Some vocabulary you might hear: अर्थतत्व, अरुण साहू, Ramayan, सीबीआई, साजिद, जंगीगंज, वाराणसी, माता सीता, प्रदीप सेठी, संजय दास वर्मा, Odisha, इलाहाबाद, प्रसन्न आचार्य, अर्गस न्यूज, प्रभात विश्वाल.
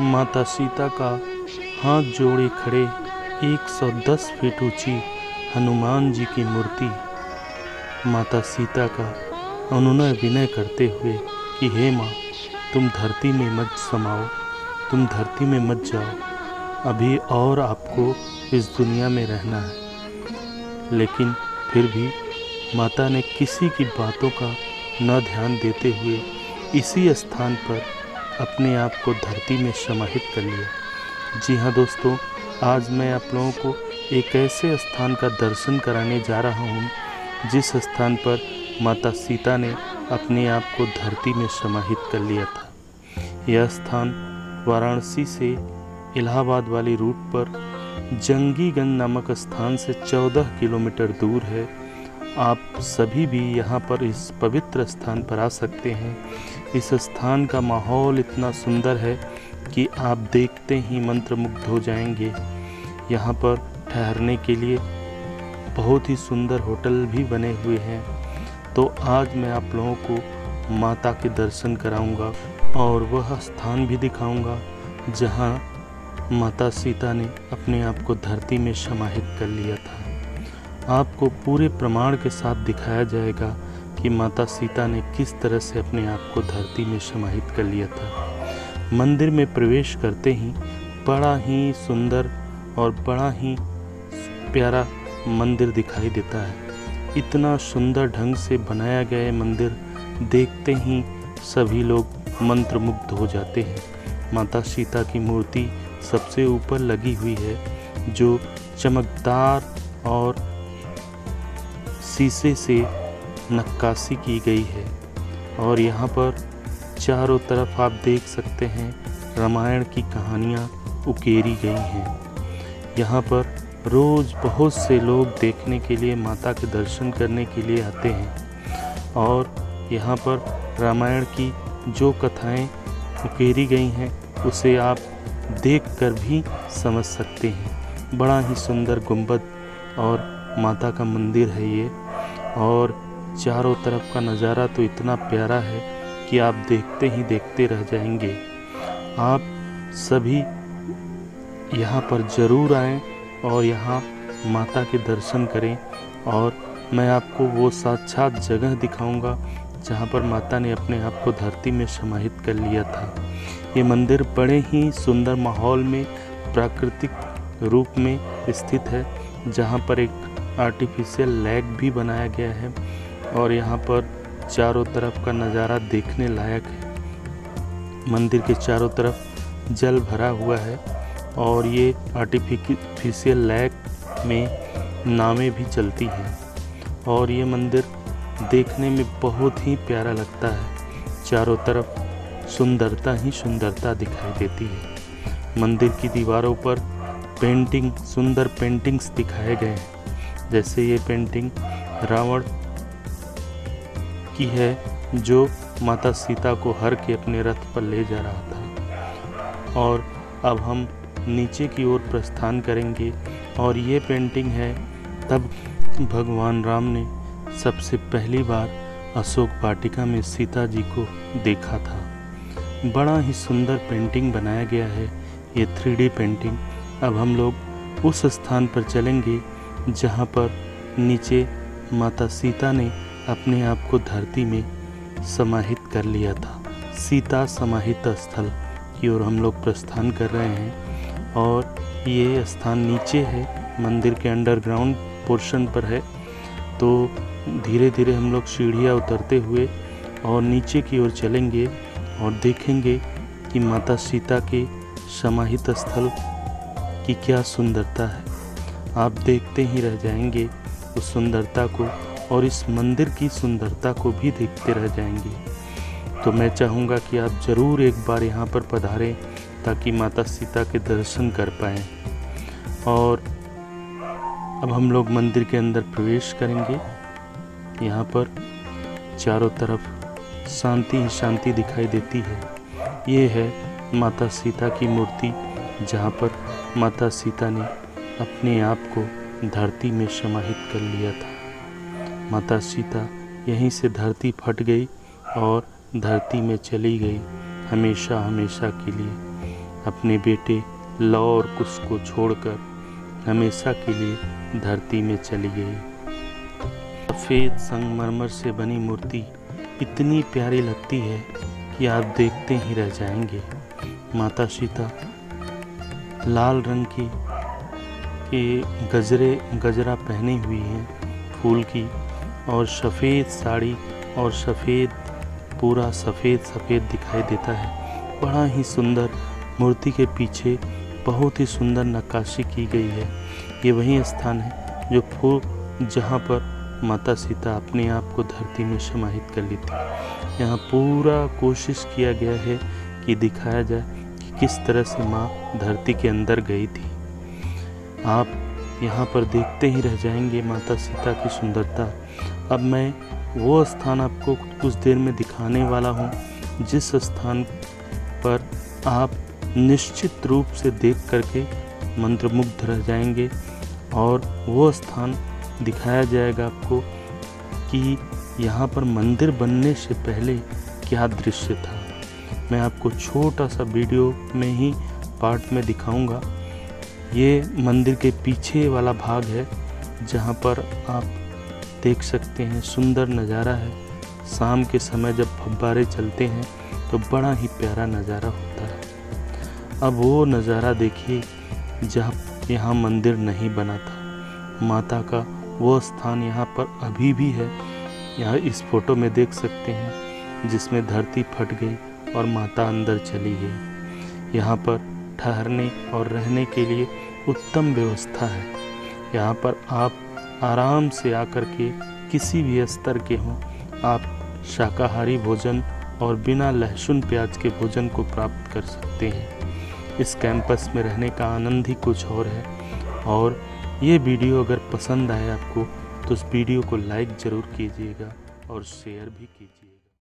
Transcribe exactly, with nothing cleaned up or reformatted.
माता सीता का हाथ जोड़े खड़े एक सौ दस फीट ऊंची हनुमान जी की मूर्ति माता सीता का अनुनय विनय करते हुए कि हे माँ, तुम धरती में मत समाओ, तुम धरती में मत जाओ, अभी और आपको इस दुनिया में रहना है। लेकिन फिर भी माता ने किसी की बातों का न ध्यान देते हुए इसी स्थान पर अपने आप को धरती में समाहित कर लिया। जी हाँ दोस्तों, आज मैं आप लोगों को एक ऐसे स्थान का दर्शन कराने जा रहा हूँ जिस स्थान पर माता सीता ने अपने आप को धरती में समाहित कर लिया था। यह स्थान वाराणसी से इलाहाबाद वाली रूट पर जंगीगंज नामक स्थान से चौदह किलोमीटर दूर है। आप सभी भी यहाँ पर इस पवित्र स्थान पर आ सकते हैं। इस स्थान का माहौल इतना सुंदर है कि आप देखते ही मंत्रमुग्ध हो जाएंगे। यहाँ पर ठहरने के लिए बहुत ही सुंदर होटल भी बने हुए हैं। तो आज मैं आप लोगों को माता के दर्शन कराऊंगा और वह स्थान भी दिखाऊंगा जहाँ माता सीता ने अपने आप को धरती में समाहित कर लिया था। आपको पूरे प्रमाण के साथ दिखाया जाएगा कि माता सीता ने किस तरह से अपने आप को धरती में समाहित कर लिया था। मंदिर में प्रवेश करते ही बड़ा ही सुंदर और बड़ा ही प्यारा मंदिर दिखाई देता है। इतना सुंदर ढंग से बनाया गया मंदिर देखते ही सभी लोग मंत्रमुग्ध हो जाते हैं। माता सीता की मूर्ति सबसे ऊपर लगी हुई है जो चमकदार और शीशे से नक्काशी की गई है। और यहाँ पर चारों तरफ आप देख सकते हैं रामायण की कहानियाँ उकेरी गई हैं। यहाँ पर रोज़ बहुत से लोग देखने के लिए माता के दर्शन करने के लिए आते हैं और यहाँ पर रामायण की जो कथाएं उकेरी गई हैं उसे आप देखकर भी समझ सकते हैं। बड़ा ही सुंदर गुंबद और माता का मंदिर है ये, और चारों तरफ का नज़ारा तो इतना प्यारा है कि आप देखते ही देखते रह जाएंगे। आप सभी यहाँ पर ज़रूर आएँ और यहाँ माता के दर्शन करें, और मैं आपको वो साक्षात जगह दिखाऊंगा जहाँ पर माता ने अपने आप को धरती में समाहित कर लिया था। ये मंदिर बड़े ही सुंदर माहौल में प्राकृतिक रूप में स्थित है, जहाँ पर एक आर्टिफिशियल लेक भी बनाया गया है और यहाँ पर चारों तरफ का नज़ारा देखने लायक है। मंदिर के चारों तरफ जल भरा हुआ है और ये आर्टिफिशियल लेक में नावें भी चलती हैं, और ये मंदिर देखने में बहुत ही प्यारा लगता है। चारों तरफ सुंदरता ही सुंदरता दिखाई देती है। मंदिर की दीवारों पर पेंटिंग सुंदर पेंटिंग्स दिखाए गए हैं, जैसे ये पेंटिंग रावण की है जो माता सीता को हर के अपने रथ पर ले जा रहा था। और अब हम नीचे की ओर प्रस्थान करेंगे, और ये पेंटिंग है तब भगवान राम ने सबसे पहली बार अशोक वाटिका में सीता जी को देखा था। बड़ा ही सुंदर पेंटिंग बनाया गया है ये थ्री डी पेंटिंग। अब हम लोग उस स्थान पर चलेंगे जहाँ पर नीचे माता सीता ने अपने आप को धरती में समाहित कर लिया था। सीता समाहित स्थल की ओर हम लोग प्रस्थान कर रहे हैं, और ये स्थान नीचे है, मंदिर के अंडरग्राउंड पोर्शन पर है। तो धीरे धीरे हम लोग सीढ़ियाँ उतरते हुए और नीचे की ओर चलेंगे और देखेंगे कि माता सीता के समाहित स्थल की क्या सुंदरता है। आप देखते ही रह जाएंगे उस सुंदरता को, और इस मंदिर की सुंदरता को भी देखते रह जाएंगे। तो मैं चाहूँगा कि आप ज़रूर एक बार यहाँ पर पधारें ताकि माता सीता के दर्शन कर पाएँ। और अब हम लोग मंदिर के अंदर प्रवेश करेंगे। यहाँ पर चारों तरफ शांति ही शांति दिखाई देती है। ये है माता सीता की मूर्ति जहाँ पर माता सीता ने अपने आप को धरती में समाहित कर लिया था। माता सीता यहीं से धरती फट गई और धरती में चली गई हमेशा हमेशा के लिए। अपने बेटे लव और कुश को छोड़कर हमेशा के लिए धरती में चली गई। सफ़ेद संगमरमर से बनी मूर्ति इतनी प्यारी लगती है कि आप देखते ही रह जाएंगे। माता सीता लाल रंग की के गजरे गजरा पहनी हुई है फूल की, और सफ़ेद साड़ी और सफ़ेद पूरा सफ़ेद सफ़ेद दिखाई देता है। बड़ा ही सुंदर मूर्ति के पीछे बहुत ही सुंदर नक्काशी की गई है। ये वही स्थान है जो फूल जहाँ पर माता सीता अपने आप को धरती में समाहित कर लेती। यहाँ पूरा कोशिश किया गया है कि दिखाया जाए कि किस तरह से माँ धरती के अंदर गई थी। आप यहाँ पर देखते ही रह जाएंगे माता सीता की सुंदरता। अब मैं वो स्थान आपको कुछ देर में दिखाने वाला हूँ जिस स्थान पर आप निश्चित रूप से देख करके मंत्रमुग्ध रह जाएंगे, और वो स्थान दिखाया जाएगा आपको कि यहाँ पर मंदिर बनने से पहले क्या दृश्य था। मैं आपको छोटा सा वीडियो में ही पार्ट में दिखाऊंगा। ये मंदिर के पीछे वाला भाग है जहाँ पर आप देख सकते हैं, सुंदर नज़ारा है। शाम के समय जब फव्वारे चलते हैं तो बड़ा ही प्यारा नज़ारा होता है। अब वो नज़ारा देखिए जहाँ यहाँ मंदिर नहीं बना था। माता का वो स्थान यहाँ पर अभी भी है। यहाँ इस फोटो में देख सकते हैं जिसमें धरती फट गई और माता अंदर चली गई। यहाँ पर ठहरने और रहने के लिए उत्तम व्यवस्था है। यहाँ पर आप आराम से आकर के किसी भी स्तर के हों, आप शाकाहारी भोजन और बिना लहसुन प्याज के भोजन को प्राप्त कर सकते हैं। इस कैंपस में रहने का आनंद ही कुछ और है। और ये वीडियो अगर पसंद आए आपको तो इस वीडियो को लाइक ज़रूर कीजिएगा और शेयर भी कीजिए।